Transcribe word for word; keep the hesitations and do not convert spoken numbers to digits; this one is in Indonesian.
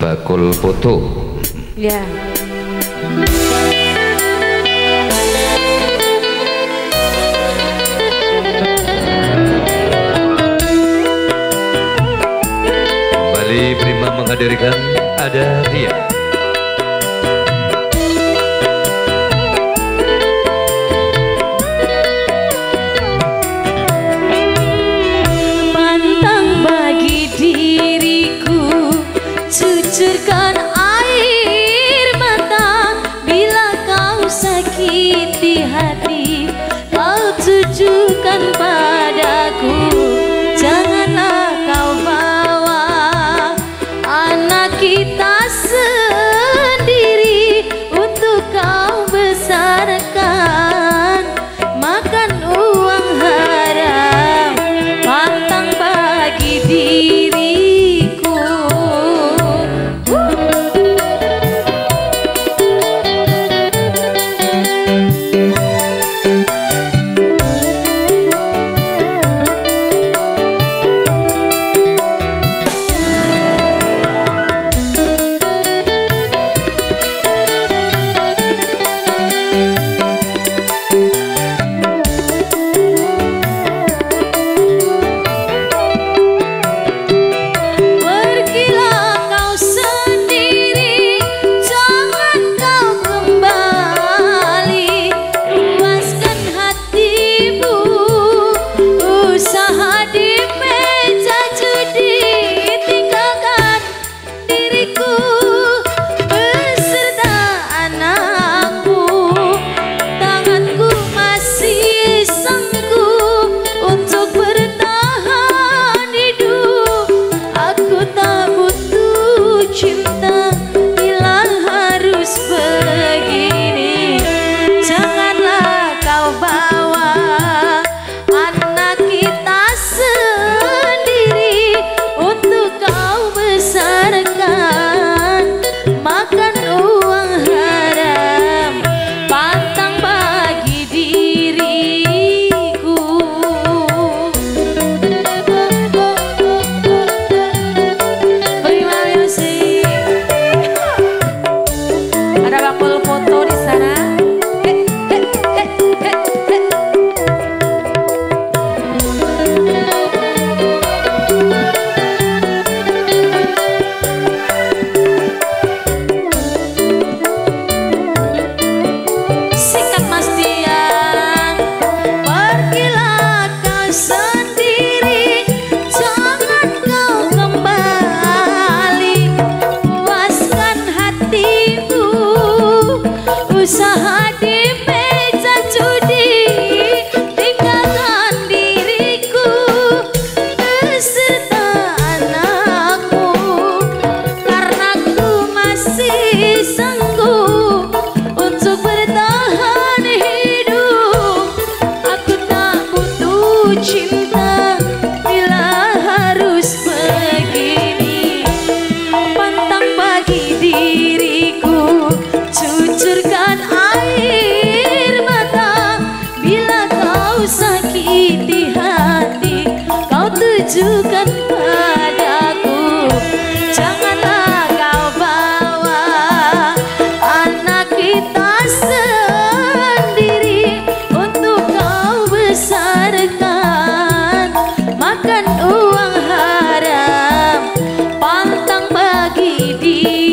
Bakul Foto. Ya. Kembali Prima menghadirkan Ada Ria. Cucurkan air mata bila kau sakiti hati, kau tunjukkan padaku, janganlah kau bawa anak kita sendiri untuk kau besarkan, makan uang haram, pantang bagi diri. Usaha di meja judi, tinggalkan diriku beserta anakku, karena ku masih sanggup untuk bertahan hidup. Aku tak butuh cinta bila harus begini, pantang bagi diriku. Cucurkan air mata bila kau sakiti hati, kau tunjukkan padaku, janganlah kau bawa anak kita sendiri untuk kau besarkan, makan uang haram, pantang bagi diri.